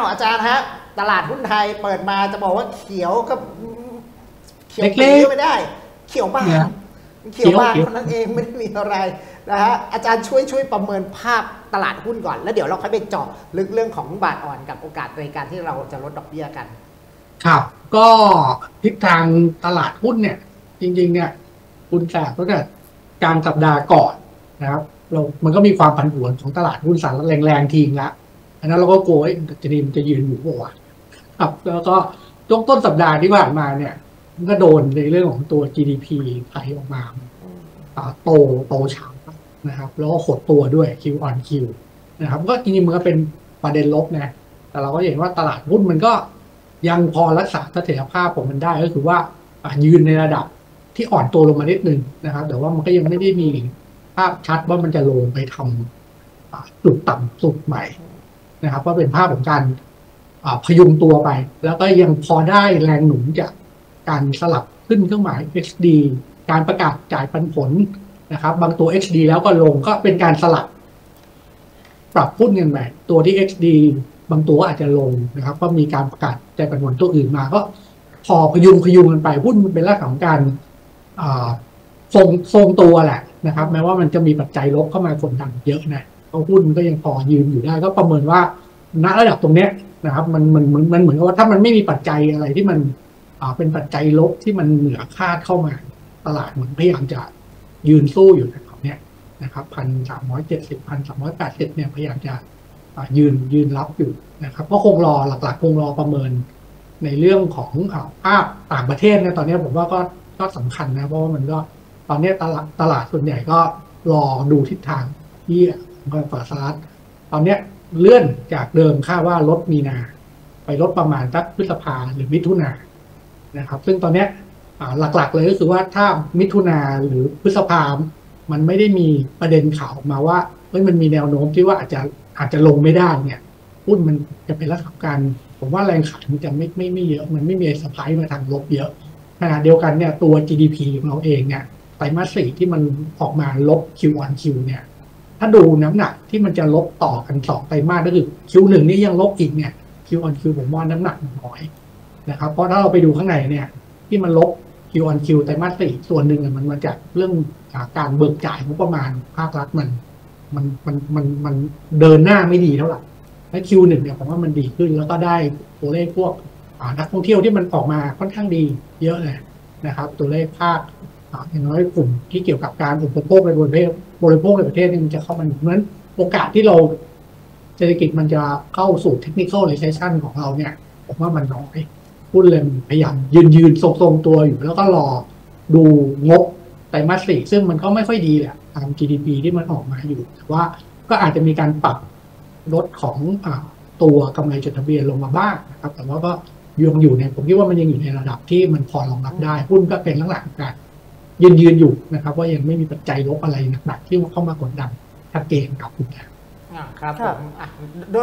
อาจารย์ฮะตลาดหุ้นไทยเปิดมาจะบอกว่าเขียวก็เขียวเล็กๆไม่ได้เขียวบ้างเขียวบ้างเท่านั้นเองไม่ได้มีอะไรนะฮะอาจารย์ช่วยประเมินภาพตลาดหุ้นก่อนแล้วเดี๋ยวเราค่อยไปเจาะลึกเรื่องของบาทอ่อนกับโอกาสในการที่เราจะลดดอกเบี้ยกันครับก็ทิศทางตลาดหุ้นเนี่ยจริงๆเนี่ยคุณจากตั้งแต่กลางสัปดาห์ก่อนนะครับมันก็มีความผันผวนของตลาดหุ้นสหรัฐแรงๆทีละอันนั้นเราก็กลัวจะนิ่มจะยืนอยู่ป่ะครับแล้วก็ต้นสัปดาห์ที่ผ่านมาเนี่ยมันก็โดนในเรื่องของตัว GDP ไทยออกมาโตช้านะครับแล้วก็หดตัวด้วย Q on Q นะครับก็จริงๆมันก็เป็นประเด็นลบนะแต่เราก็เห็นว่าตลาดหุ้นมันก็ยังพอรักษาเสถียรภาพของมันได้ก็คือว่ายืนในระดับที่อ่อนตัวลงมานิดนึงนะครับแต่ว่ามันก็ยังไม่ได้มีภาพชัดว่ามันจะลงไปทำจุดต่ำสุดใหม่นะครับว่าเป็นภาพของการพยุงตัวไปแล้วก็ยังพอได้แรงหนุนจากการสลับขึ้นเครื่องหมาย XD การประกาศจ่ายปันผลนะครับบางตัว XD แล้วก็ลงก็เป็นการสลับปรับพุ่นกันไปตัวที่ XD บางตัวอาจจะลงนะครับก็มีการประกาศจ่ายปันผลตัวอื่นมาก็พอพยุงกันไปหุ้นมันเป็นลักษณะของการทรงตัวแหละนะครับแม้ว่ามันจะมีปัจจัยลบเข้ามากดดันเยอะนะหุ้นก็ยังพอยืนอยู่ได้ก็ประเมินว่าณระดับตรงเนี้ยนะครับมันเหมือนว่าถ้ามันไม่มีปัจจัยอะไรที่มันเป็นปัจจัยลบที่มันเหนือคาดเข้ามาตลาดเหมือนพยายามจะยืนสู้อยู่นะครับเนี้ยนะครับ1,370 1,380เนี่ยพยายามจะยืนรับอยู่นะครับก็คงรอหลักๆคงรอประเมินในเรื่องของภาพต่างประเทศเนี่ยตอนนี้ผมว่าก็สำคัญนะเพราะว่ามันก็ตอนนี้ตลาดส่วนใหญ่ก็รอดูทิศทางที่ฝั่งสหรัฐตอนนี้เลื่อนจากเดิมคาดว่าลดมีนาไปลดประมาณสักพฤษภาหรือมิถุนานะครับซึ่งตอนนี้หลักๆเลยก็คือว่าถ้ามิถุนาหรือพฤษภามันไม่ได้มีประเด็นข่าวออกมาว่ามันมีแนวโน้มที่ว่าอาจจะลงไม่ได้เนี่ยหุ้นมันจะเป็นลักษณะการผมว่าแรงขายมันจะไม่เยอะมันไม่มีสปายมาทางลบเยอะขณะเดียวกันเนี่ยตัว GDP ของเราเองเนี่ยไตรมาส 4ที่มันออกมาลบ Q on Q เนี่ยถ้าดูน้ำหนักที่มันจะลบต่อกัน2ไตรมาสก็คือ Q1 นี่ยังลบอีกเนี่ย Q on Q ผมว่าน้ำหนักน้อยนะครับเพราะถ้าเราไปดูข้างในเนี่ยที่มันลบ Q on Q ไตรมาส 4ส่วนหนึ่งมันมาจากเรื่องการเบิกจ่ายงบประมาณภาครัฐมันเดินหน้าไม่ดีเท่าไหร่และ Q1 เนี่ยผมว่ามันดีขึ้นแล้วก็ได้ตัวเลขพวกนักท่องเที่ยวที่มันออกมาค่อนข้างดีเยอะเลยนะครับตัวเลขภาคอย่างน้อยกลุ่มที่เกี่ยวกับการอุปโภคในบริโภคในประเทศมันจะเข้ามาเพราะฉะนั้นโอกาสที่เราเศรษฐกิจมันจะเข้าสู่เทคนิคอลรีเซสชันของเราเนี่ยผมว่ามันน้อยหุ้นเลยพยายามยืนทรงตัวอยู่แล้วก็รอดูงบไตรมาส 4ซึ่งมันก็ไม่ค่อยดีแหละตาม GDP ที่มันออกมาอยู่แต่ว่าก็อาจจะมีการปรับลดของตัวกำไรจดทะเบียนลงมาบ้างนะครับแต่ว่าก็ยังอยู่ในผมคิดว่ามันยังอยู่ในระดับที่มันพอรองรับได้หุ้นก็เป็นลักษณะการยืนอยู่นะครับว่ายังไม่มีปัจจัยลบอะไรหนักๆที่เข้ามากดดันทางเกณฑ์กับคุณครับ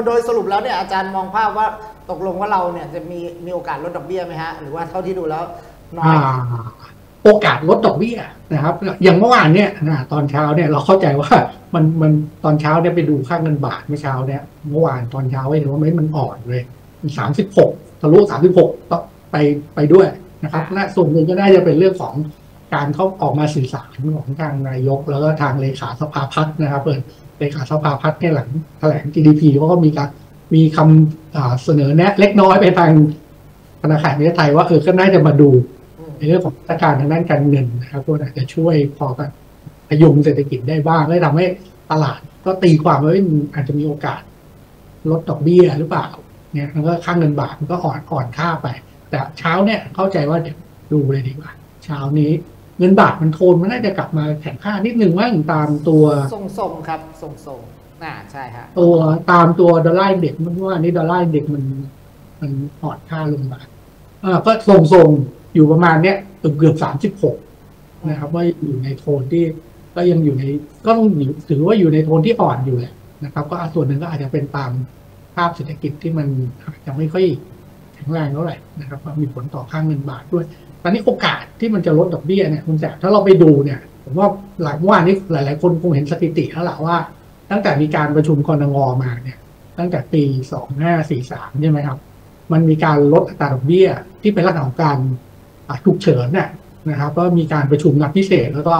โดยสรุปแล้วเนี่ยอาจารย์มองภาพว่าตกลงว่าเราเนี่ยจะมีโอกาสลดดอกเบี้ยไหมฮะหรือว่าเท่าที่ดูแล้วน้อยโอกาสลดดอกเบี้ยนะครับอย่างเมื่อวานเนี่ยตอนเช้าเนี่ยเราเข้าใจว่ามันตอนเช้าเนี่ยไปดูค่าเงินบาทเมื่อเช้าเนี่ยเมื่อวานตอนเช้าเห็นว่ามันอ่อนเลย36ทะลุ36ต้องไปด้วยนะครับและส่วนหนึ่งก็น่าจะเป็นเรื่องของการเขาออกมาสื่อสารของทางนายกแล้วก็ทางเลขาสภาพัฒน์นะครับเลขาสภาพัฒน์เนี่ยหลังแถลง GDP ก็มีคำเสนอแนะเล็กน้อยไปทางธนาคารแห่งประเทศไทยว่าก็น่าจะมาดูในเรื่องของสถานการณ์ทางด้านการเงินนะครับก็อาจจะช่วยพอกับพยุงเศรษฐกิจได้บ้างและทำให้ตลาดก็ตีความว่าอาจจะมีโอกาสลดดอกเบี้ยหรือเปล่าเนี่ยแล้วก็ค่าเงินบาทมันก็อ่อนค่าไปแต่เช้าเนี่ยเข้าใจว่าเดี๋ยวดูเลยดีกว่าเช้านี้เงินบาทมันโทนมันน่าจะกลับมาแข็งค่านิดนึงว่าตามตัวส่งครับส่งใช่ฮะตัวตามตัวดอลลาร์เด็กมันว่านี่ดอลลาร์เด็กมันอ่อนค่าลงมาก็ส่งอยู่ประมาณเนี้ยเกือบ36นะครับว่าอยู่ในโทนที่ก็ยังอยู่ในก็ต้องถือว่าอยู่ในโทนที่อ่อนอยู่แหละนะครับก็ส่วนหนึ่งก็อาจจะเป็นตามภาพเศรษฐกิจที่มันยังไม่ค่อยแข็งแรงเท่าไหร่นะครับมีผลต่อค่าเงินบาทด้วยตอนนี้โอกาสที่มันจะลดดอกเบี้ยเนี่ยคุณแจ๊คถ้าเราไปดูเนี่ยผมว่าหลังว่านี้หลายๆคนคงเห็นสถิติแล้วล่ะว่าตั้งแต่มีการประชุมกนงมาเนี่ยส ตั้งแต่ปี2543ใช่ไหมครับมันมีการลดอัตราดอกเบี้ยที่เป็นลักษณะของการฉุกเฉินเนี่ยนะครับก็มีการประชุมนัดพิเศษแล้วก็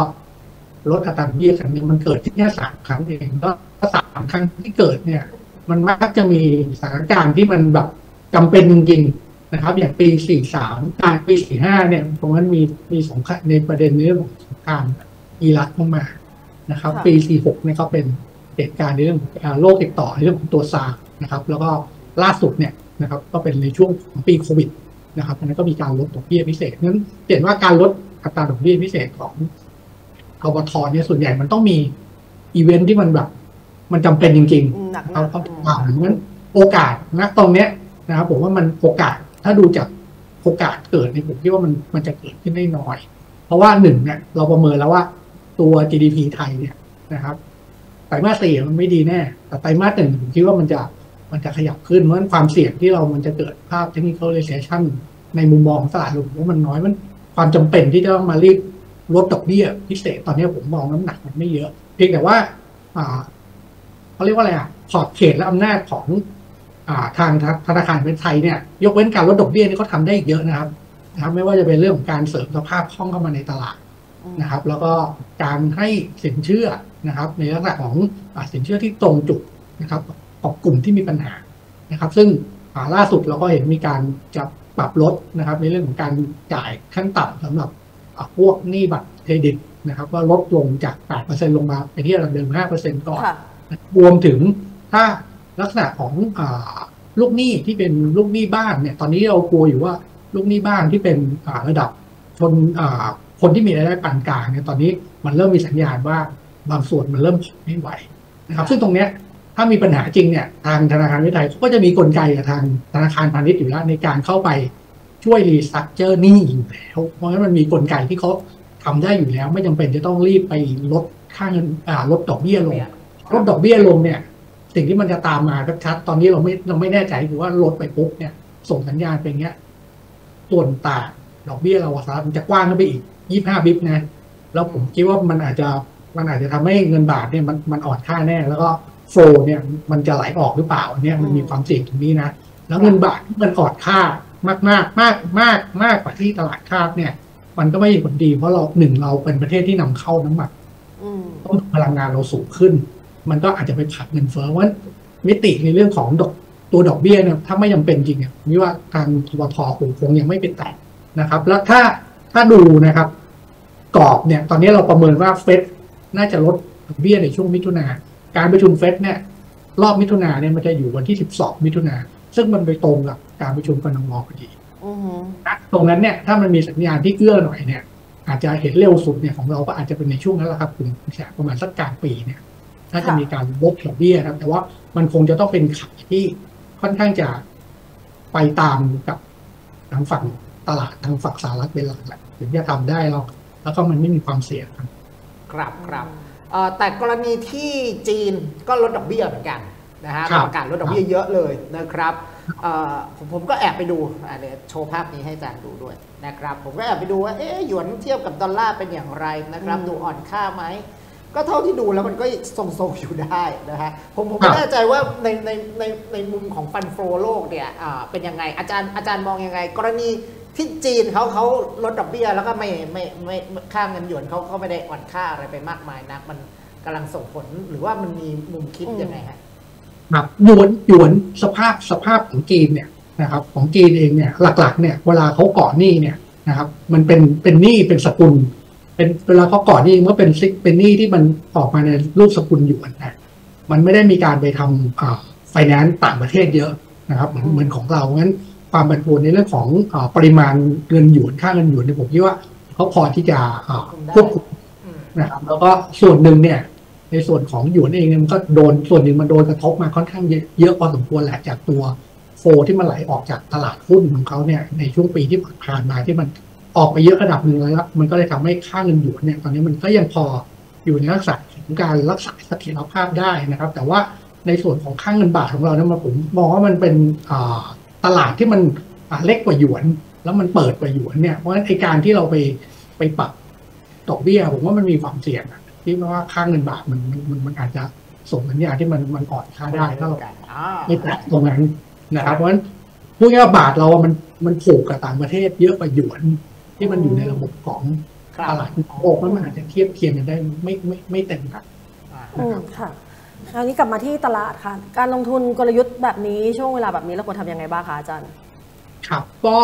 ลดอัตราดอกเบี้ยครั้งนี้มันเกิดที่แค่3ครั้งเองก็3ครั้งที่เกิดเนี่ยมันมักจะมีสถานการณ์ที่มันแบบจำเป็นจริงๆนะครับอย่างปี43ปี45เนี่ยตรงนั้นมีสงครามในประเด็นเรื่องของสงครามอิรักเข้ามานะครับปี46เนี่ยก็เป็นเหตุการณ์ในเรื่องโรคติดต่อในเรื่องของตัวซาร์นะครับแล้วก็ล่าสุดเนี่ยนะครับก็เป็นในช่วงของปีโควิดนะครับอันนั้นก็มีการลดดอกเบี้ยพิเศษนั้นเห็นว่าการลดอัตราดอกเบี้ยพิเศษของอบทเนี่ยส่วนใหญ่มันต้องมีอีเวนท์ที่มันแบบมันจำเป็นจริงๆเราต้องผ่านนั้นโอกาสณตรงเนี้ยนะครับผมว่ามันโอกาสถ้าดูจากโอกาสเกิดในผมคิดว่ามันจะเกิดขึ้นได้น้อยเพราะว่า1เนี่ยเราประเมินแล้วว่าตัว GDP ไทยเนี่ยนะครับไตรมาส 4มันไม่ดีแน่แต่ไตรมาส 1ผมคิดว่ามันจะขยับขึ้นเพราะฉะนั้นความเสี่ยงที่เรามันจะเกิดภาพ Technical Recession ในมุมมองของตลาดหุ้นมันน้อยมันความจำเป็นที่จะต้องมารีบลดดอกเบี้ยพิเศษตอนนี้ผมมองน้ำหนักมันไม่เยอะเพียงแต่ว่าเขาเรียกว่าอะไรขอบเขตและอำนาจของทางธนาคารแห่งประเทศไทยเนี่ยยกเว้นการลดดอกเบี้ยนี่เขาทำได้อีกเยอะนะครับไม่ว่าจะเป็นเรื่องของการเสริมสภาพคล่องเข้ามาในตลาดนะครับแล้วก็การให้สินเชื่อนะครับในลักษณะของสินเชื่อที่ตรงจุดนะครับของกลุ่มที่มีปัญหานะครับซึ่งล่าสุดเราก็เห็นมีการจะปรับลดนะครับในเรื่องของการจ่ายขั้นต่ำสำหรับพวกหนี้บัตรเครดิตนะครับว่าลดลงจาก 8% ลงมาไปที่ระดับเดิม 5% ก่อนรวมถึงถ้าลักษณะของลูกหนี้ที่เป็นลูกหนี้บ้านเนี่ยตอนนี้เรากลัวอยู่ว่าลูกหนี้บ้านที่เป็นระดับชนคนที่มีรายได้ปานกลางเนี่ยตอนนี้มันเริ่มมีสัญญาณว่าบางส่วนมันเริ่มผ่อนไม่ไหวนะครับซึ่งตรงเนี้ยถ้ามีปัญหาจริงเนี่ยทางธนาคารแห่งประเทศไทยก็จะมีกลไกกับทางธนาคารพาณิชย์อยู่แล้วในการเข้าไปช่วยรีสตรัคเจอร์หนี้อยู่แล้วเพราะฉะนั้นมันมีกลไกที่เขาทำได้อยู่แล้วไม่จำเป็นจะต้องรีบไปลดค่าเงินลดดอกเบี้ยลงเนี่ยสิ่งที่มันจะตามมาชัดตอนนี้เราไม่แน่ใจคือว่าลดไปปุ๊บเนี่ยส่งสัญญาณเป็นเงี้ยส่วนต่างดอกเบี้ยเราสามารถมันจะกว้างขึ้นไปอีก25บิปนะแล้วผมคิดว่ามันอาจจะทำให้เงินบาทเนี่ยมันอ่อนค่าแน่แล้วก็โฟเนี่ยมันจะไหลออกหรือเปล่าเนี่ยมันมีความเสี่ยงตรงนี้นะแล้วเงินบาทมันอ่อนค่ามากกว่าที่ตลาดคาดเนี่ยมันก็ไม่ผลดีเพราะเราเราเป็นประเทศที่นำเข้าน้ำมันต้นทุนพลังงานเราสูงขึ้นมันก็อาจจะไปผลักเงินเฟ้อว่ามิติในเรื่องของตัวดอกเบี้ยเนี่ยถ้าไม่ยังเป็นจริงเนี่ยนี่ว่าทางธปท.คงยังไม่เป็นแตกนะครับแล้วถ้าดูนะครับกรอบเนี่ยตอนนี้เราประเมินว่าเฟดน่าจะลดดอกเบี้ยในช่วงมิถุนาการประชุมเฟดเนี่ยรอบมิถุนาเนี่ยมันจะอยู่วันที่12มิถุนาซึ่งมันไปตรงกับการประชุมกนง.พอดีตรงนั้นเนี่ยถ้ามันมีสัญญาณที่เกื้อหน่อยเนี่ยอาจจะเห็นเร็วสุดเนี่ยของเราก็อาจจะเป็นในช่วงนั้นแหละครับคุณผู้ชมประมาณสักกลางปีเนี่ยน่าจะมีการลดดอกเบี้ยครับแต่ว่ามันคงจะต้องเป็นขาที่ค่อนข้างจะไปตามกับทางฝั่งตลาดทางฝั่งสหรัฐเป็นหลักแหละถึงจะทำได้แล้วก็มันไม่มีความเสี่ยงครับครับแต่กรณีที่จีนก็ลดดอกเบี้ยเหมือนกันนะฮะประกาศลดดอกเบี้ยเยอะเลยนะครับผมก็แอบไปดูเดี๋ยวโชว์ภาพนี้ให้อาจารย์ดูด้วยนะครับผมก็แอบไปดูว่าหยวนเทียบกับดอลลาร์เป็นอย่างไรนะครับดูอ่อนค่าไหมก็เท่าที่ดูแล้วมันก็ทรงๆอยู่ได้นะฮะผมไม่แน่ใจว่าในมุมของฟันโฟโลกเนี่ยเป็นยังไงอาจารย์มองยังไงกรณีที่จีนเขาลดดอกเบี้ยแล้วก็ไม่ค่าเงินหยวนเขาก็ไม่ได้อ่อนค่าอะไรไปมากมายนักมันกำลังส่งผลหรือว่ามันมีมุมคิดยังไงฮะครับหยวนสภาพของจีนเนี่ยนะครับของจีนเองเนี่ยหลักๆเนี่ยเวลาเขาก่อหนี้เนี่ยนะครับมันเป็นหนี้เป็นสกุลเป็นเวลาเขาก่อหนี้เมื่อเป็นหนี้ที่มันออกมาในรูปสกุลหยวนนะมันไม่ได้มีการไปทำไฟแนนซ์ต่างประเทศเยอะนะครับเหมือนของเรางั้นความผันผวนในเรื่องของปริมาณเงินหยวนค่าเงินหยวนเนี่ยผมคิดว่าเขาพอที่จะควบคุมนะครับแล้วก็ส่วนหนึ่งเนี่ยในส่วนของหยวนเองเนี่ยมันก็โดนส่วนหนึ่งมันโดนกระทบมาค่อนข้างเยอะพอสมควรแหละจากตัวโฟที่มันไหลออกจากตลาดหุ้นของเขาเนี่ยในช่วงปีที่ผ่านมาที่มันออกไปเยอะระดับหนึ่งแล้วมันก็เลยทำให้ค่าเงินหยวนเนี่ยตอนนี้มันก็ยังพออยู่ในลักษณะของการรักษาเสถียรภาพได้นะครับแต่ว่าในส่วนของค่าเงินบาทของเราเนี่ยผมมองว่ามันเป็นตลาดที่มันเล็กกว่าหยวนแล้วมันเปิดกว่าหยวนเนี่ยเพราะฉะนั้นการที่เราไปปรับดอกเบี้ยผมว่ามันมีความเสี่ยงที่ว่าค่าเงินบาทมันอาจจะ ส่งสัญญาณที่มันอ่อนค่าได้เท่ากันไม่แตะตรงนั้นนะครับเพราะฉะนั้นพวกนี้บาทเรามันผูกกับต่างประเทศเยอะกว่าหยวนที่มันอยู่ในระบบของตลาดโลกมันอาจจะเทียบเคียงกันได้ไม่เต็มกันนะครับค่ะคราวนี้กลับมาที่ตลาดค่ะการลงทุนกลยุทธ์แบบนี้ช่วงเวลาแบบนี้เราควรทำยังไงบ้างคะอาจารย์ครับก็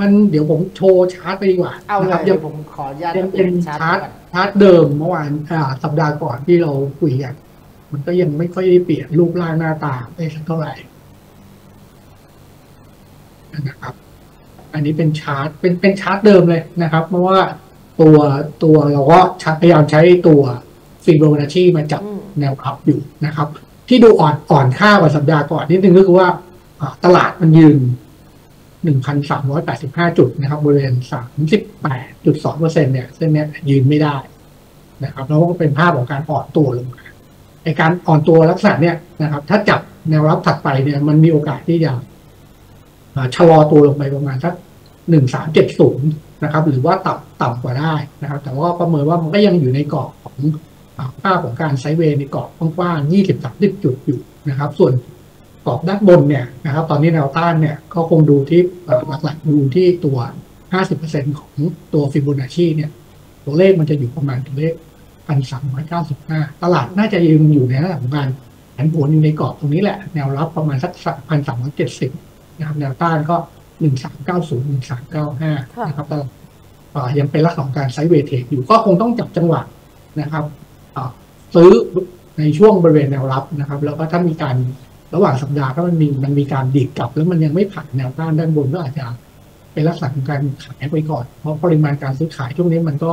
มันเดี๋ยวผมโชว์ชาร์ตไปดีกว่านะครับเดี๋ยวผมขออนุญาตเป็นชาร์ตเดิมเมื่อวานสัปดาห์ก่อนที่เราคุยกันมันก็ยังไม่ค่อยได้เปลี่ยนรูปร่างหน้าตาไปสักเท่าไหร่นะครับอันนี้เป็นชาร์ตเป็นชาร์ตเดิมเลยนะครับเพราะว่าตัวเราก็พยายามใช้ตัวฟิโบนัชชีมาจับแนวอัพอยู่นะครับที่ดูอ่อนค่ากว่าสัปดาห์ก่อนนิดนึงก็คือว่าตลาดมันยืน 1,385 จุดนะครับบริเวณ 38.2% เนี่ยเส้นนี้ยืนไม่ได้นะครับแล้วก็เป็นภาพของการอ่อนตัวลงมาในการอ่อนตัวลักษณะเนี่ยนะครับถ้าจับแนวรับถัดไปเนี่ยมันมีโอกาสที่จะชะลอตัวลงไปประมาณสัก 1,370 นะครับหรือว่าต่ำกว่าได้นะครับแต่ว่าประเมินว่ามันก็ยังอยู่ในกรอบของค่าของการไซด์เวย์ในกรอบกว้างๆ 20-30 จุดอยู่นะครับส่วนกรอบด้านบนเนี่ยนะครับตอนนี้แนวต้านเนี่ยก็คงดูที่หลักๆดูที่ตัว 50% ของตัวฟิโบนัชชีเนี่ยตัวเลขมันจะอยู่ประมาณตัวเลข 1,395 ตลาดน่าจะยังอยู่ในระดับการผันผวนอยู่ในกรอบตรงนี้แหละแนวรับประมาณสัก 1,370 นะครับแนวต้านก็ 1,390 1,395 นะครับตลาดยังเป็นลักษณะของการไซด์เวย์เทคอยู่ก็คงต้องจับจังหวะนะครับซื้อในช่วงบริเวณแนวรับนะครับแล้วก็ถ้ามีการระหว่างสัปดาห์ถ้ามันมีการดีดกลับแล้วมันยังไม่ผ่านแนวต้านด้านบนก็อาจจะเป็นลักษณะของการขายไปก่อนเพราะปริมาณการซื้อขายช่วงนี้มันก็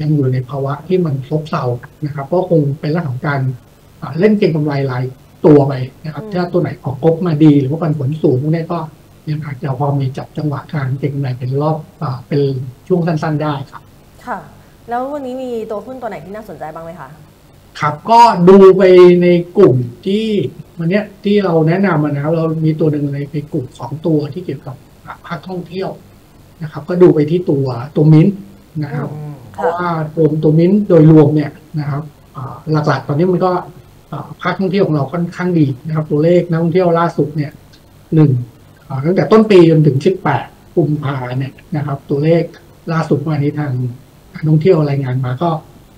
ยังอยู่ในภาวะที่มันซบเซานะครับก็คงเป็นลักษณะของการเล่นเก็งกำไรรายตัวไปนะครับถ้าตัวไหนออกกบมาดีหรือว่าผลสูงพวกนี้ก็ยังอาจจะพอมีจับจังหวะการเก็งกำไรเป็นรอบเป็นช่วงสั้นๆได้ครับค่ะแล้ววันนี้มีตัวหุ้นตัวไหนที่น่าสนใจบ้างไหมคะครับก็ดูไปในกลุ่มที่วันนี้ที่เราแนะนำนะครับเรามีตัวหนึ่งในกลุ่มของตัวที่เกี่ยวกับภาคท่องเที่ยวนะครับก็ดูไปที่ตัวมิ้นนะครับเพราะว่าตัวมิ้นโดยรวมเนี่ยนะครับหลักๆตอนนี้มันก็ภาคท่องเที่ยวของเราค่อนข้างดีนะครับตัวเลขนักท่องเที่ยวล่าสุดเนี่ยตั้งแต่ต้นปีจนถึง18 กุมภาเนี่ยนะครับตัวเลขล่าสุดวันนี้ทางนักท่องเที่ยวรายงานมาก็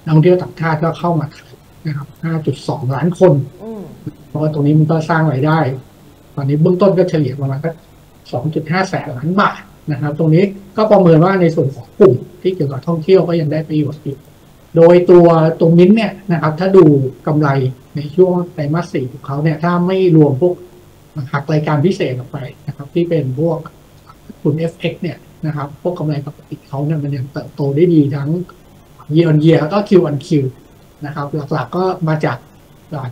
นักท่องเที่ยวต่างชาติก็เข้ามานะครับ 5.2 ล้านคนเพราะว่าตรงนี้มันก็สร้างรายได้ตอนนี้เบื้องต้นก็เฉลี่ยประมาณ 2.5 แสนล้านบาทนะครับตรงนี้ก็ประเมินว่าในส่วนของกลุ่มที่เกี่ยวกับท่องเที่ยวก็ยังได้ประโยชน์อยู่โดยตัวมิ้นเนี่ยนะครับถ้าดูกำไรในช่วงไตรมาส 4 ของเขาเนี่ยถ้าไม่รวมพวกหักรายการพิเศษออกไปนะครับที่เป็นพวกกลุ่ม FX เนี่ยนะครับพวกกำไรปกติเขาเนี่ยมันยังเติบโตได้ดีทั้ง year on year แล้วก็ Q on Q นะครับหลักๆก็มาจาก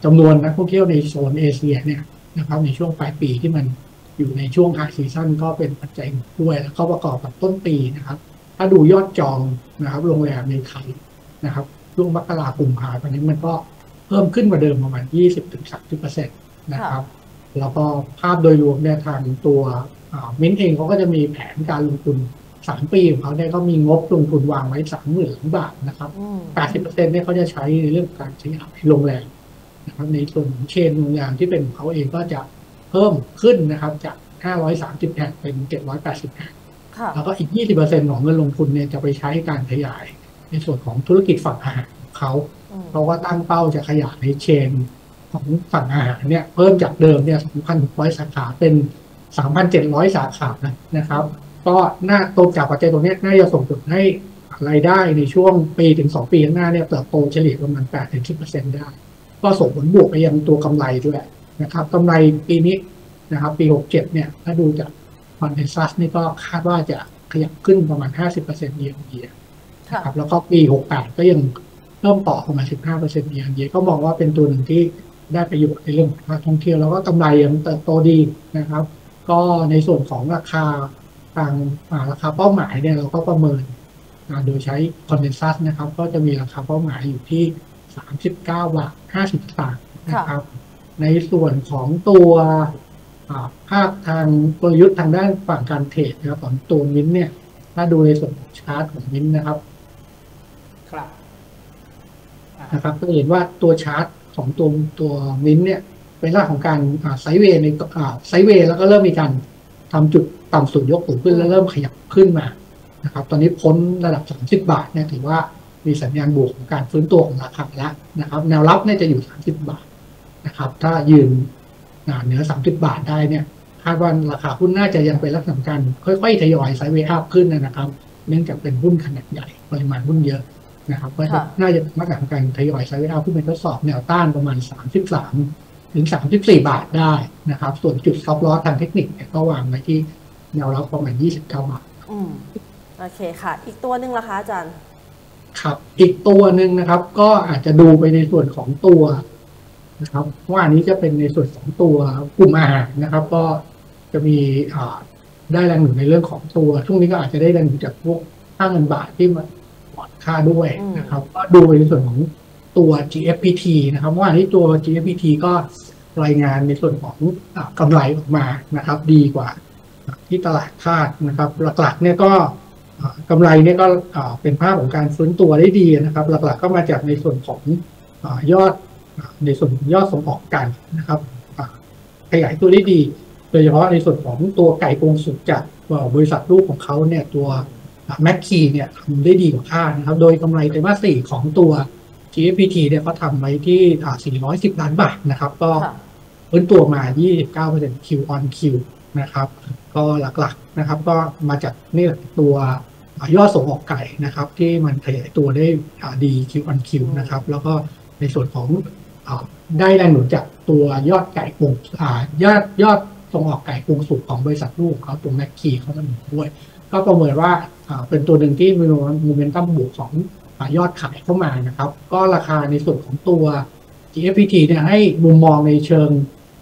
จำนวนนักท่องเที่ยวในโซนเอเชียเนี่ยนะครับในช่วงปลายปีที่มันอยู่ในช่วง high season ก็เป็นปัจจัยด้วยแล้วก็ประกอบกับต้นปีนะครับถ้าดูยอดจองนะครับโรงแรมในไทยนะครับช่วงมกราคมกุมภาพันธ์ตอนนี้มันก็เพิ่มขึ้นกว่าเดิมประมาณ 20-30% นะครับแล้วก็ภาพโดยรวมเนี่ยทางตัวมิ้นเองเขาก็จะมีแผนการลงทุน3 ปีของเขาเนี่ยเขามีงบลงทุนวางไว้ 30,000 ล้านบาทนะครับ 80% เนี่ยเขาจะใช้ในเรื่องการใช้โรงแรมนะครับในส่วนของเชนโรงแรมที่เป็นของเขาเองก็จะเพิ่มขึ้นนะครับจาก 530 แห่งเป็น 780 แห่งแล้วก็อีก 20% ของเงินลงทุนเนี่ยจะไปใช้การขยายในส่วนของธุรกิจฝั่งอาหารของเขาเพราะว่าตั้งเป้าจะขยายในเชนของฝั่งอาหารเนี่ยเพิ่มจากเดิมเนี่ย 2,600 สาขาเป็น3,700 สาขานะครับก็น่าโตจากปัจจัยตรงนี้น่าจะส่งผลให้รายได้ในช่วงปีถึง2 ปีข้างหน้าเนี่ยเติบโตเฉลี่ยประมาณ 8-10% ได้ก็ส่งผลบวกไปยังตัวกำไรด้วยนะครับกำไรปีนี้นะครับปี 67 เนี่ยถ้าดูจากคอนเซนซัสนี่ก็คาดว่าจะขยับขึ้นประมาณ 50% เยียร์ออนเยียร์ครับแล้วก็ปี 68 ก็ยังเริ่มต่อประมาณ 15% เยียร์ออนเยียร์ก็มองว่าเป็นตัวหนึ่งที่ได้ประโยชน์ในเรื่องของการท่องเที่ยวแล้วก็กำไรยังเติบโตดีนะครับก็ในส่วนของราคาทางราคาเป้าหมายเนี่ยเราก็ประเมินโดยใช้คอนเซนซัสนะครับก็จะมีราคาเป้าหมายอยู่ที่ 39.50 บาทนะครับในส่วนของตัวภาพทางกลยุทธ์ทางด้านฝั่งการเทรดนะครับของตัวมิ้นเนี่ยถ้าดูในส่วนของชาร์ตของมิ้นนะครับจะเห็นว่าตัวชาร์ตข ของตัวมิ้นเนี่ยเป็นลักษณะของการไซด์เวย์ในไซด์เวย์แล้วก็เริ่มมีการทำจุดต่ำสุดยกสูงขึ้นแล้วเริ่มขยับขึ้นมานะครับตอนนี้พ้นระดับ30 บาทเนี่ยถือว่ามีสัญญาณบวกของการฟื้นตัวของราคาแล้วนะครับแนวรับเนี่ยจะอยู่30 บาทนะครับถ้ายืนเหนือ30 บาทได้เนี่ยคาดว่าราคาหุ้นน่าจะยังเป็นลักษณะการค่อยๆทยอยไซด์เวย์อัพขึ้นนะครับเนื่องจากเป็นหุ้นขนาดใหญ่ปริมาณหุ้นเยอะนะครับก็น่าจะมาจากการทยอยไซด์เวย์อัพขึ้นไปทดสอบแนวต้านประมาณ33 ถึง 34 บาทได้นะครับส่วนจุดซับล้อทางเทคนิคก็วางไว้ที่แนวรับประมาณ29 บาทโอเคค่ะอีกตัวหนึ่งล่ะคะอาจารย์ครับอีกตัวหนึ่งนะครับก็อาจจะดูไปในส่วนของตัวนะครับว่านี้จะเป็นในส่วนของตัวกลุ่มอาหารนะครับก็จะมีได้แรงหนุนในเรื่องของตัวช่วงนี้ก็อาจจะได้แรงหนุนจากพวกค่าเงินบาทที่มันอ่อนค่าด้วยนะครับก็ดูไปในส่วนของตัว GFPT นะครับว่าที่ตัว GFPT ก็รายงานในส่วนของกำไรออกมานะครับดีกว่าที่ตลาดคาดนะครับหลักๆเนี่ยก็กำไรเนี่ยก็เป็นภาพของการฟื้นตัวได้ดีนะครับหลักๆก็มาจากในส่วนของยอดในส่วนยอดส่งออกกันนะครับขยายตัวได้ดีโดยเฉพาะในส่วนของตัวไก่กงสุกจากบริษัทลูกของเขาเนี่ยตัวแมคคีเนี่ยทำได้ดีกว่าคาดนะครับโดยกำไรไตรมาส 4ของตัวGFPT เนี่ยเขาทำไว้ที่410 ล้านบาทนะครับก็ฟื้นตัวมา 29% Q on Q นะครับก็หลักๆนะครับก็มาจากนี่ตัวยอดส่งออกไก่นะครับที่มันขยายตัวได้ดี Q on Q นะครับแล้วก็ในส่วนของได้แรงหนุนจากตัวยอดไก่ปงยอดส่งออกไก่ปงสุกของบริษัทลูกเขาตัวแมคคีเขาหนุนด้วยก็ประเมินว่าเป็นตัวหนึ่งที่มีโมเมนตัมบวกของยอดขายเข้ามานะครับก็ราคาในส่วนของตัว GFPT เนี่ยให้มุมมองในเชิง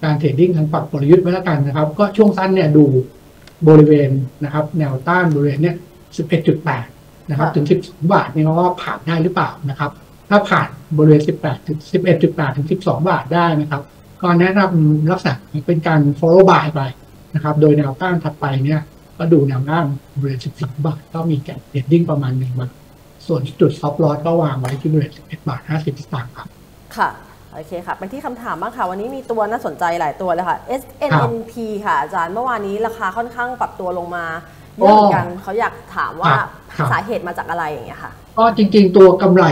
การเทรดดิ้งทางฝั่งกลยุทธ์ไว้แล้วกันนะครับก็ช่วงสั้นเนี่ยดูบริเวณนะครับแนวต้านบริเวณเนี่ย 11.8 นะครับถึง 12 บาทนี่ว่าผ่านได้หรือเปล่านะครับถ้าผ่านบริเวณ 11.8 ถึง 12 บาทได้นะครับก็แนะนำลักษณะเป็นการ follow buy ไปนะครับโดยแนวต้านถัดไปเนี่ยก็ดูแนวต้านบริเวณ 13 บาทก็มีแกปเทรดดิ้งประมาณ1 บาทส่วนจุดซับลอสก็วางไว้ที่บริเวณ 11.50 บาทครับค่ะโอเคค่ะไปที่คำถามบ้างค่ะวันนี้มีตัวน่าสนใจหลายตัวเลยค่ะ SNNP ค่ะอาจารย์เมื่อวานนี้ราคาค่อนข้างปรับตัวลงมาเยอะเหมือนกันเขาอยากถามว่าสาเหตุมาจากอะไรอย่างเงี้ยค่ะก็จริงๆตัวกำไร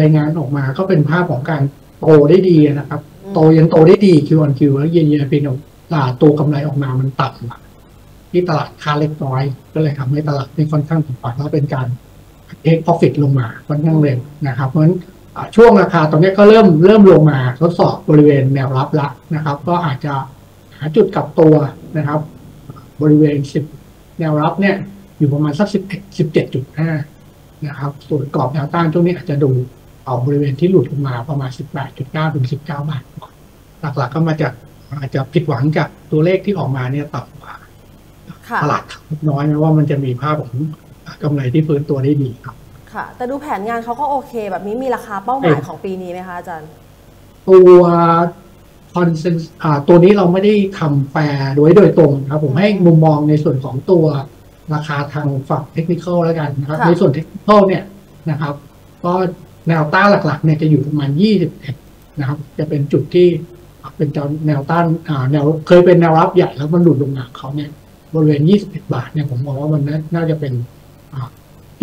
รายงานออกมาก็เป็นภาพของการโตได้ดีนะครับโตได้ดี Q on Q แล้วเย็นๆเป็นตัวกำไรออกมามันตัดมาที่ตลาดคาเล็กน้อยก็เลยทำให้ตลาดมีค่อนข้างผิดหวังแล้วเป็นการเทค profit ลงมาค่อนข้างเร็วนะครับเพราะฉะนั้นช่วงราคาตอนนี้ก็เริ่มลงมาทดสอบบริเวณแนวรับละนะครับก็อาจจะหาจุดกลับตัวนะครับบริเวณ10แนวรับเนี่ยอยู่ประมาณสัก 17.5 นะครับส่วนกรอบแนวต้านช่วงนี้อาจจะดูเอาบริเวณที่หลุดลงมาประมาณ 18.9 ถึง 19 บาทหลักๆก็มาจากอาจจะผิดหวังจากตัวเลขที่ออกมาเนี่ยต่ำกว่าตลาดน้อยนะว่ามันจะมีภาพของกำไรที่ฟื้นตัวได้ดีครับค่ะแต่ดูแผนงานเขาก็โอเคแบบนี้มีราคาเป้าหมายของปีนี้ไหมคะอาจารย์ตัวคอนเซนส์ตัวนี้เราไม่ได้ทำแปรโดยตรงครับผมให้มุมมองในส่วนของตัวราคาทางฝั่งเทคนิคอลแล้วกันนะครับในส่วนเทคนิคอลเนี่ยนะครับก็แนวต้านหลักๆเนี่ยจะอยู่ประมาณ21นะครับจะเป็นจุดที่เป็นแนวต้านแนวเคยเป็นแนวรับใหญ่แล้วมันหลุดลงมาเขาเนี่ยบริเวณ21 บาทเนี่ยผมมองว่ามันน่าจะเป็น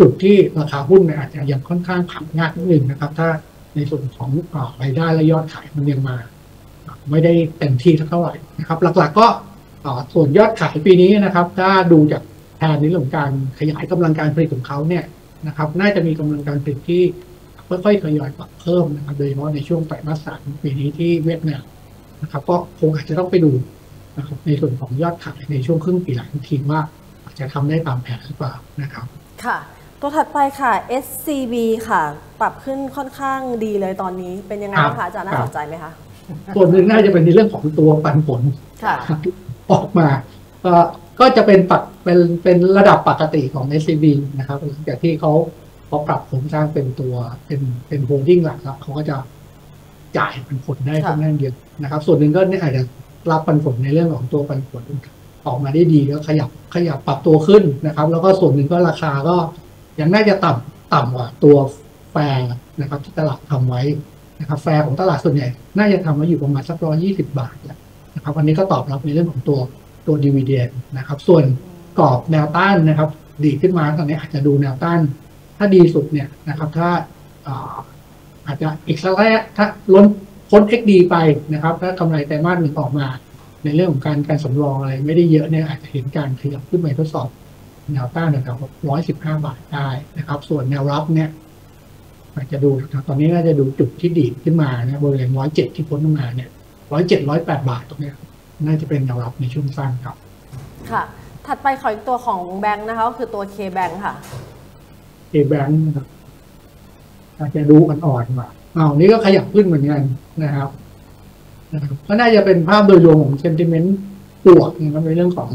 จุดที่ราคาหุ้นอาจจะยังค่อนข้างผันงานนิดนึงนะครับถ้าในส่วนของรายได้และยอดขายมันยังมาไม่ได้เต็มที่เท่าไหร่นะครับหลักๆก็ส่วนยอดขายปีนี้นะครับถ้าดูจากแผนในเรื่องการขยายกำลังการผลิตของเขาเนี่ยนะครับน่าจะมีกำลังการผลิตที่ค่อยๆทยอยปรับเพิ่มนะครับโดยเฉพาะในช่วงไตรมาส 3ปีนี้ที่เวียดนามนะครับก็คงอาจจะต้องไปดูนะครับในส่วนของยอดขายในช่วงครึ่งปีหลังทีว่าอาจจะทำได้ตามแผนหรือเปล่านะครับค่ะตัวถัดไปค่ะ SCB ค่ะปรับขึ้นค่อนข้างดีเลยตอนนี้เป็นยังไงคะอาจารย์น่าสนใจไหมคะส่วนหนึ่งน่าจะเป็นในเรื่องของตัวปันผลออกมาก็จะเป็นระดับปกติของ SCB นะครับหลังจากที่เขาปรับโครงสร้างเป็นตัวเป็นโฮลดิ้งหลักแล้วเขาก็จะจ่ายปันผลได้ค่อนข้างเยอะนะครับส่วนหนึ่งก็อาจจะรับปันผลในเรื่องของตัวปันผลออกมาได้ดีก็ขยับปรับตัวขึ้นนะครับแล้วก็ส่วนหนึ่งก็ราคาก็ยังน่าจะต่ำกว่าตัวแฟร์นะครับที่ตลาดทำไว้ นะครับแฟร์ของตลาดส่วนใหญ่น่าจะทำมาอยู่ประมาณสัก120 บาทนะครับวันนี้ก็ตอบรับในเรื่องของตัวดีวิเดนนะครับส่วนกรอบแนวต้านนะครับดีขึ้นมาตอนนี้อาจจะดูแนวต้านถ้าดีสุดเนี่ยนะครับถ้าอาจจะอีกสักระยะถ้าล้นพ้น XD ไปนะครับถ้ากำไรไตรมาสหนึ่งออกมาในเรื่องของการสำรองอะไรไม่ได้เยอะเนี่ยอาจจะเห็นการขยับขึ้นไปทดสอบแนวต้านแถว115 บาทได้นะครับส่วนแนวรับเนี่ยอาจจะดูตอนนี้น่าจะดูจุดที่ดีขึ้นมานะบริเวณ107ที่พ้นลงมาเนี่ย107-108 บาทตรงนี้น่าจะเป็นแนวรับในช่วงสั้นครับค่ะถัดไปขออีกตัวของแบงค์นะคะก็คือตัว K-Bank ค่ะ K-Bank นะครับอาจจะดูอ่อนๆมานี่ก็ขยับขึ้นเหมือนกันนะครับก็น่าจะเป็นภาพโดยรวมของเซนติเมนต์บวกนะครับในเรื่องของ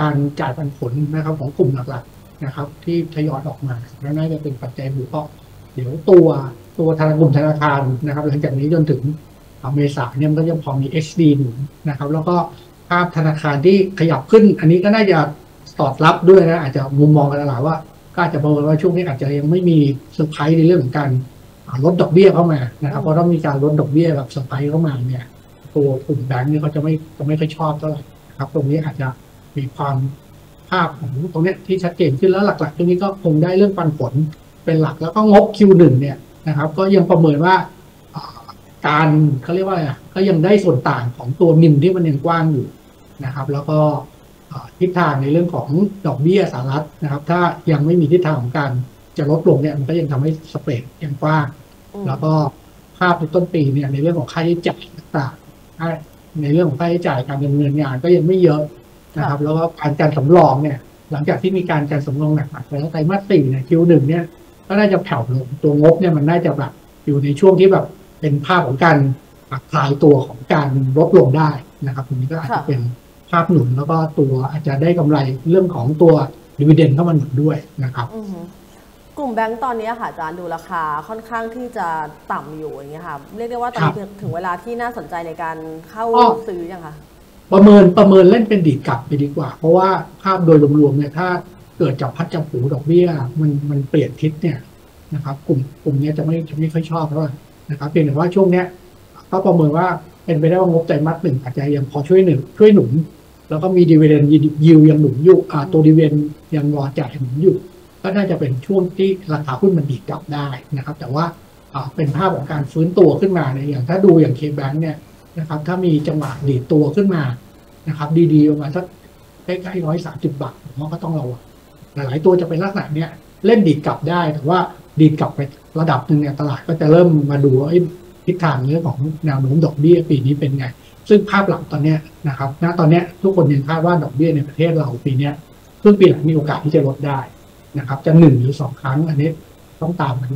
การจ่ายปันผลนะครับของกลุ่มหลักๆนะครับที่ทยอยออกมาแล้วน่าจะเป็นปัจจัยบวกเดี๋ยวตัวกลุ่มธนาคารนะครับหลังจากนี้จนถึงเมษาเนี่ยมันก็ยังพอมี HD หนุนนะครับแล้วก็ภาพธนาคารที่ขยับขึ้นอันนี้ก็น่าจะตอบรับด้วยนะอาจจะมุมมองกันหลายว่าก็อาจจะประเมินว่าช่วงนี้อาจจะยังไม่มีเซอร์ไพรส์ในเรื่องของการลดดอกเบี้ยเข้ามานะครับเพราะถ้ามีการลดดอกเบี้ยแบบเซอร์ไพรส์เข้ามาเนี่ยตัวกลุ่มแบงค์นี่เขาจะไม่ค่อยชอบเท่าไหร่นะครับตรงนี้อาจจะมีความภาพของตรงนี้ที่ชัดเจนขึ้นแล้วหลักๆตรงนี้ก็คงได้เรื่องปันผลเป็นหลักแล้วก็งบ Q1 เนี่ยนะครับก็ยังประเมินว่าการเขาเรียกว่าอะไรก็ยังได้ส่วนต่างของตัวมินที่มันยังกว้างอยู่นะครับแล้วก็ทิศทางในเรื่องของดอกเบี้ยสหรัฐนะครับถ้ายังไม่มีทิศทางของการจะลดลงเนี่ยมันก็ยังทำให้สเปรดยังกว้างแล้วก็ภาพในต้นปีเนี่ยในเรื่องของค่าใช้จ่ายต่างๆในเรื่องของค่าใช้จ่ายการดำเนินงานก็ยังไม่เยอะนะครับแล้วก็การสำรองเนี่ยหลังจากที่มีการสำรองหนักไปแล้วไตรมาส4เนี่ย Q1 เนี่ยก็น่าจะแผ่วลงตัวงบเนี่ยมันน่าจะแบบอยู่ในช่วงที่แบบเป็นภาพของการคลายตัวของการลดลงได้นะครับตรงนี้ก็อาจจะเป็นภาพหนุนแล้วก็ตัวอาจจะได้กำไรเรื่องของตัวดิวิเดนด์เข้ามาหนุนด้วยนะครับกลุ่มแบงก์ตอนนี้ค่ะอาจารย์ดูราคาค่อนข้างที่จะต่ำอยู่อย่างเงี้ยค่ะเรียกได้ว่าตอนนี้ถึงเวลาที่น่าสนใจในการเข้าซื้อยังคะประเมินเล่นเป็นดีดกลับไปดีกว่าเพราะว่าภาพโดยรวมๆเนี่ยถ้าเกิดจับพัดจับผูดอกเบี้ยมันเปลี่ยนทิศเนี่ยนะครับกลุ่มนี้จะไม่ค่อยชอบเพราะว่านะครับเพียงแต่ว่าช่วงเนี้ยก็ประเมินว่าเป็นไปได้ว่างบไตรมาสหนึ่งอาจจะยังพอช่วยหนุนแล้วก็มีดิวิเดนด์ยิวยังหนุนอยู่ตัวดิวิเดนด์ยังรอจ่ายหนุนอยู่ก็น่าจะเป็นช่วงที่ราคาหุ้นมันดีดกลับได้นะครับแต่ว่าเป็นภาพของการฟื้นตัวขึ้นมาในอย่างถ้าดูอย่าง K-Bank เนี่ยนะครับถ้ามีจังหวะดีดตัวขึ้นมานะครับดีๆประมาณสักใกล้ๆ130 บาทผมก็ต้องระวังหลายตัวจะเป็นลักษณะเนี้ยเล่นดีดกลับได้แต่ว่าดีดกลับไประดับหนึ่งเนี่ยตลาดก็จะเริ่มมาดูว่าทิศทางเรื่องของแนวโน้มดอกเบี้ยปีนี้เป็นไงซึ่งภาพหลังตอนนี้นะครับณตอนนี้ทุกคนยังคาดว่าดอกเบี้ยในประเทศเราปีนี้ครึ่งปีหลังมีโอกาสที่จะลดได้นะครับจะ1 หรือ 2 ครั้งอันนี้ต้องตามกัน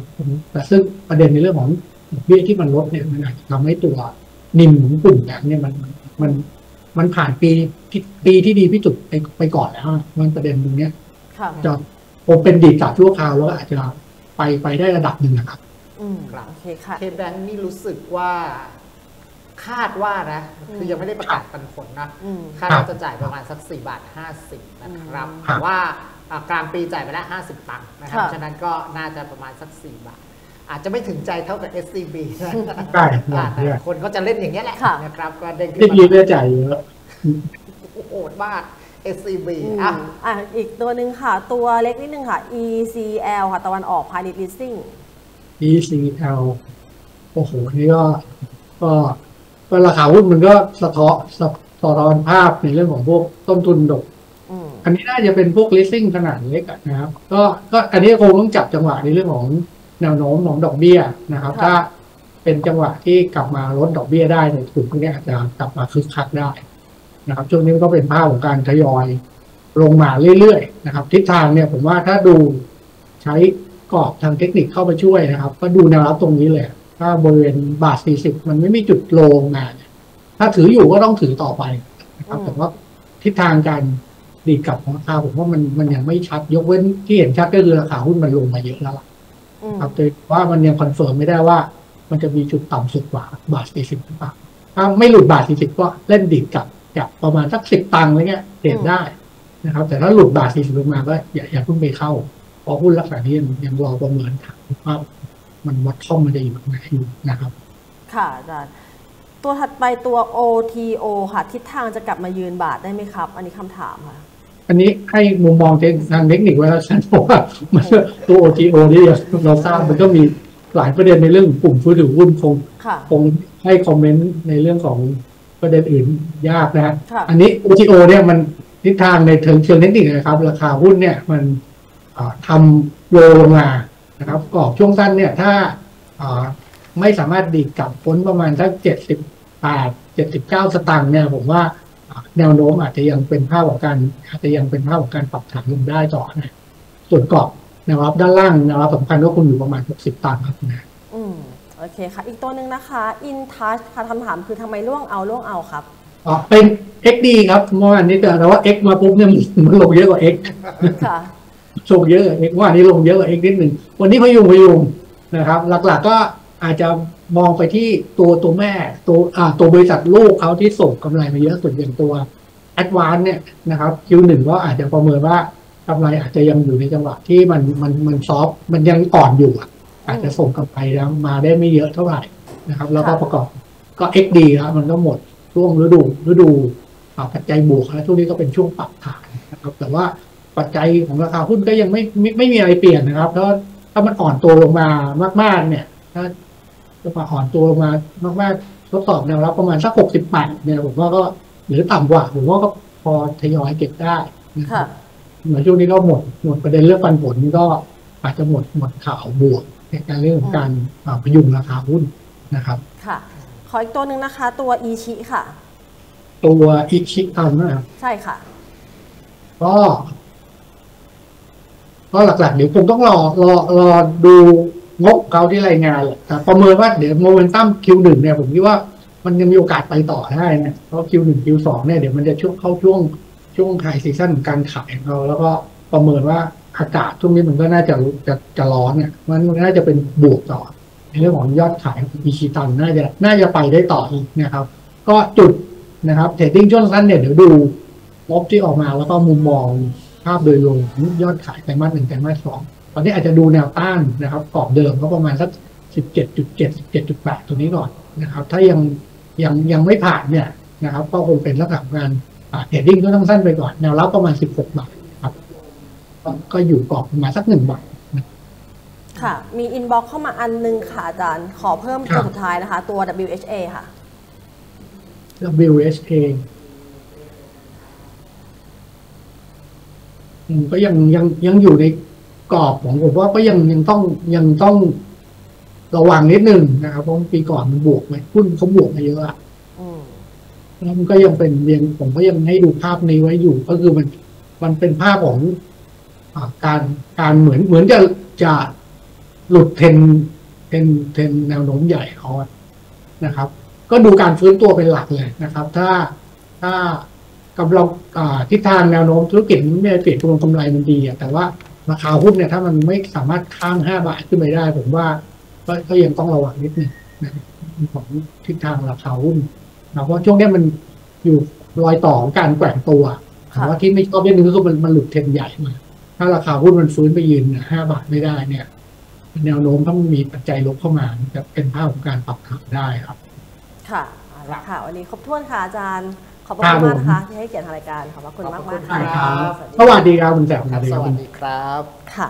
แต่ซึ่งประเด็นในเรื่องของดอกเบี้ยที่มันลดเนี่ยมันอาจจะทำให้ตัวนิ่มของกลุ่มแบงค์เนี่ยมันผ่านปีที่ดีที่สุดไปก่อนแล้วมันประเด็นตรงนี้จะโอเป็นดีดกลับชั่วคราวแล้วอาจจะไปได้ระดับหนึ่งนะครับโอเคค่ะK-Bankนี่รู้สึกว่าคาดว่านะคือยังไม่ได้ประกาศปันผลนะคาดว่าจะจ่ายประมาณสัก4.50 บาทนะครับแต่ว่ากลางปีจ่ายไปแล้ว50 ตังค์นะครับฉะนั้นก็น่าจะประมาณสัก4 บาทอาจจะไม่ถึงใจเท่ากับ SCB ใช่คนก็จะเล่นอย่างนี้แหละนะครับก็เด้งขึ้นมาเรื่อยๆจ่ายเยอะโหดมากSCB อีกตัวหนึ่งค่ะตัวเล็กนิดนึงค่ะ ECL ค่ะตะวันออกพาณิชย์ leasing ECL โอ้โหนี่ก็ราคาหุ้นมันก็สะท้อนภาพในเรื่องของพวกต้นทุนดอกอันนี้น่าจะเป็นพวก leasing ขนาดเล็กนะครับก็อันนี้คงต้องจับจังหวะในเรื่องของแนวโน้มของดอกเบี้ยนะครับถ้าเป็นจังหวะที่กลับมาลดดอกเบี้ยได้ในกลุ่มพวกนี้อาจจะกลับมาคึกคักได้นะครับช่วงนี้ก็เป็นภาพของการทยอยลงมาเรื่อยๆนะครับทิศทางเนี่ยผมว่าถ้าดูใช้กรอบทางเทคนิคเข้ามาช่วยนะครับก็ดูแนวรับตรงนี้เลยถ้าบริเวณ1.40 บาทมันไม่มีจุดโลงมาถ้าถืออยู่ก็ต้องถือต่อไปนะครับแต่ว่าทิศทางการดีดกลับของราคาผมว่ามันยังไม่ชัดยกเว้นที่เห็นชัดก็คือราคาหุ้นมันลงมาเยอะแล้วครับแต่ว่ามันยังคอนเฟิร์มไม่ได้ว่ามันจะมีจุดต่ำสุดกว่า1.40 บาทหรือเปล่าถ้าไม่หลุด1.40 บาทก็เล่นดีดกลับประมาณสัก10 ตังค์อะไรเงี้ยเห็นได้นะครับแต่ถ้าหลุด1.40 บาทลงมาก็อย่าเพิ่งไปเข้าเพราะหุ้นลักษณะนี้ยังรอประเมินฐานภาพ มันวัดท่อมมันจะอยู่ตรงไหนนะครับค่ะอาจารย์ตัวถัดไปตัว OTO ค่ะทิศทางจะกลับมายืนบาทได้ไหมครับอันนี้คำถามค่ะอันนี้ให้มุมมองทางเทคนิคไว้แล้วฉันบอกว่าตัว OTO นี่เราทราบมันก็มีหลายประเด็นในเรื่องกลุ่มผู้ถือหุ้นคงให้คอมเมนต์ในเรื่องของประเด็นอื่นยากนะฮะอันนี้ OTO เนี่ยมันทิศทางในเชิงเทคนิคนะครับราคาหุ้นเนี่ยมันทำโลลงมานะครับกรอบช่วงสั้นเนี่ยถ้าไม่สามารถดีดกลับพ้นประมาณสัก78-79 สตางค์เนี่ยผมว่าแนวโน้มอาจจะยังเป็นภาพของการปรับฐานลงได้ต่อนะส่วนกรอบนะครับด้านล่างนะครับสำคัญว่าคุณอยู่ประมาณ60 ตันครับนะโอเคค่ะอีกตัวหนึ่งนะคะ InTouch ค่ะคำถามคือทำไมล่วงเอาครับเป็น XD ครับเมื่อวานนี้แต่ว่า X มาปุ๊บเนี่ยมันลงเยอะกว่า X ค่ะโชคเยอะ X ว่านี้ลงเยอะกว่า X นิดหนึ่งวันนี้พยุงนะครับหลักๆก็อาจจะมองไปที่ตัวแม่ตัวบริษัทลูกเขาที่ส่งกำไรมาเยอะส่วนอย่างตัว Advance เนี่ยนะครับ Q1 ก็อาจจะประเมินว่ากำไรอาจจะยังอยู่ในจังหวะที่มันซอฟมันยังอ่อนอยู่อาจจะส่งกลับไปแล้วมาได้ไม่เยอะเท่าไหร่นะครับแล้วก็ประกอบก็ XD ครับมันก็หมดช่วงฤดูปัจจัยบวกนะช่วงนี้ก็เป็นช่วงปรับฐานนะครับแต่ว่าปัจจัยของราคาหุ้นก็ยังไม่มีอะไรเปลี่ยนนะครับแล้วถ้ามันอ่อนตัวลงมามากๆเนี่ยถ้าจะมาอ่อนตัวลงมามากๆทดสอบแนวรับประมาณสัก68เนี่ยผมว่าก็หรือต่ำกว่าผมว่าก็พอทยอยเก็บได้นะครับเหมือนช่วงนี้ก็หมดประเด็นเรื่องปันผลก็อาจจะหมดข่าวบวกในการเรื่องของการพยุงราคาหุ้นนะครับค่ะขออีกตัวหนึ่งนะคะตัวอิชิค่ะตัวอิชิทำนะครับใช่ค่ะก็หลักๆเดี๋ยวคงต้องรอดูงบเขาที่รายงานแหละแต่ประเมินว่าเดี๋ยวโมเมนตัม Q1 เนี่ยผมคิดว่ามันยังมีโอกาสไปต่อได้นะเพราะ Q1 Q2 เนี่ยเดี๋ยวมันจะช่วงไฮซีซั่นของการขายของเราแล้วก็ประเมินว่าอากาศช่วงนี้มันก็น่าจะร้อนเนี่ยมันน่าจะเป็นบวกต่อในเรื่องของยอดขายอิชิตันน่าจะไปได้ต่ออีกนะครับก็จุดนะครับเทรดดิ้งช่วงสั้นเนี่ยเดี๋ยวดูงบที่ออกมาแล้วก็มุมมองภาพโดยรวมยอดขายไตรมาส1ไตรมาส2ตอนนี้อาจจะดูแนวต้านนะครับกรอบเดิมก็ประมาณสัก 17.7-17.8 ตัวนี้ก่อนนะครับถ้ายังไม่ผ่านเนี่ยนะครับก็คงเป็นลักษณะการเทรดดิ้งก็ต้องสั้นไปก่อนแนวรับประมาณ16 บาทครับก็อยู่กรอบประมาณสัก1 บาทค่ะมีอินบ็อกซ์เข้ามาอันนึงค่ะอาจารย์ขอเพิ่มตัวสุดท้ายนะคะตัว WHA ค่ะ WHAก็ยังอยู่ในกรอบของผมว่าก็ยังต้องระวังนิดนึงนะครับเพราะปีก่อนมันบวกไหมหุ้นเขาบวกมาเยอะอ่ะแล้วมันก็ยังเป็นเรียงผมก็ยังให้ดูภาพนี้ไว้อยู่ก็คือมันเป็นภาพของการเหมือนจะหลุดเทรนแนวโน้มใหญ่เขานะครับก็ดูการฟื้นตัวเป็นหลักเลยนะครับถ้ากับเราทิศทางแนวโน้มธุรกิจไม่ได้เปลี่ยนกำไรมันดีแต่ว่าราคาหุ้นเนี่ยถ้ามันไม่สามารถข้าม5 บาทขึ้นไปได้ผมว่าก็ยังต้องระวังนิดนึงของทิศทางราคาหุ้นนะเพราะช่วงนี้มันอยู่รอยต่อการแกว่งตัวเพราะที่ไม่ชอบเล่นนึงก็คือมันหลุดเทรนใหญ่มาถ้าราคาหุ้นมันฟื้นไปยืน5 บาทไม่ได้เนี่ยแนวโน้มต้องมีปัจจัยลบเข้ามาจะเป็นภาพของการปรับฐานได้ครับค่ะราคาวันนี้ครบถ้วนค่ะอาจารย์ขอบคุณมากนะคะที่ให้เกียรติทางรายการขอบคุณมากค่ะสวัสดีครับคุณแจ๋วสวัสดีครับค่ะ